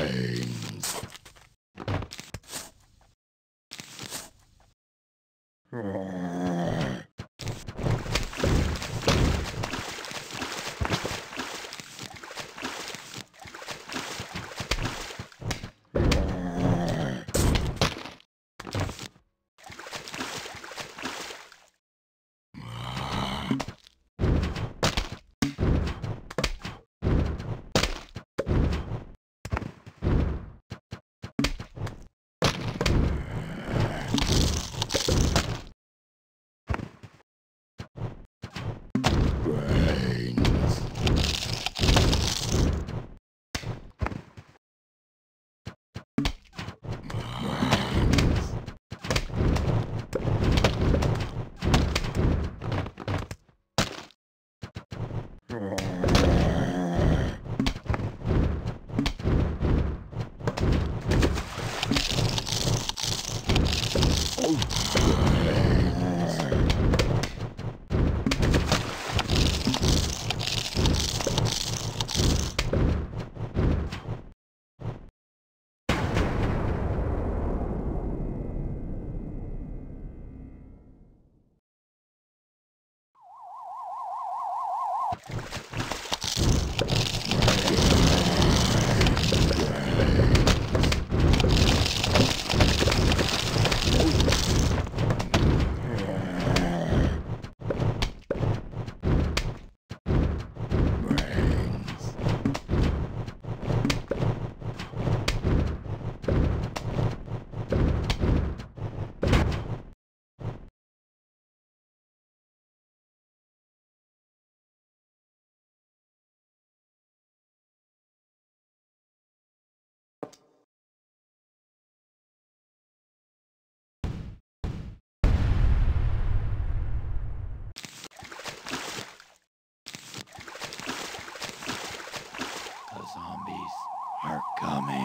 remains. Zombies are coming.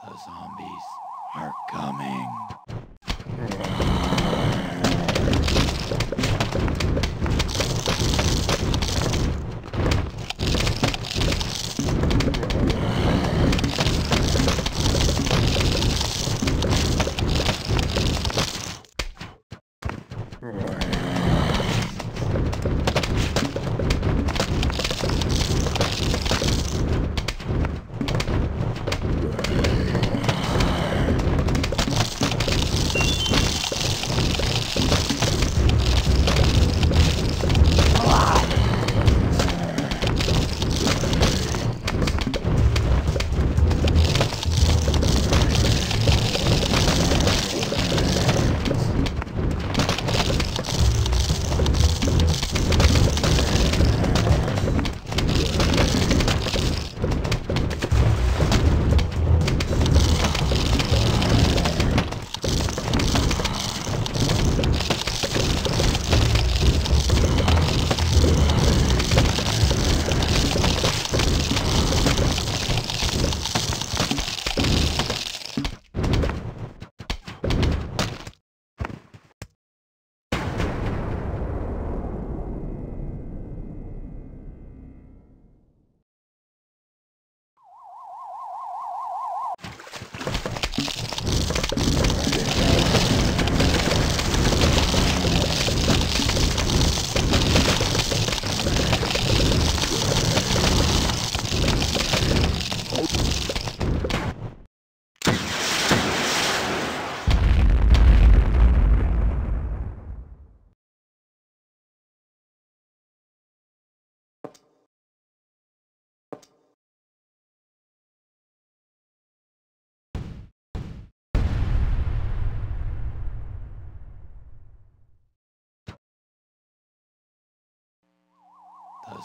The zombies are coming. The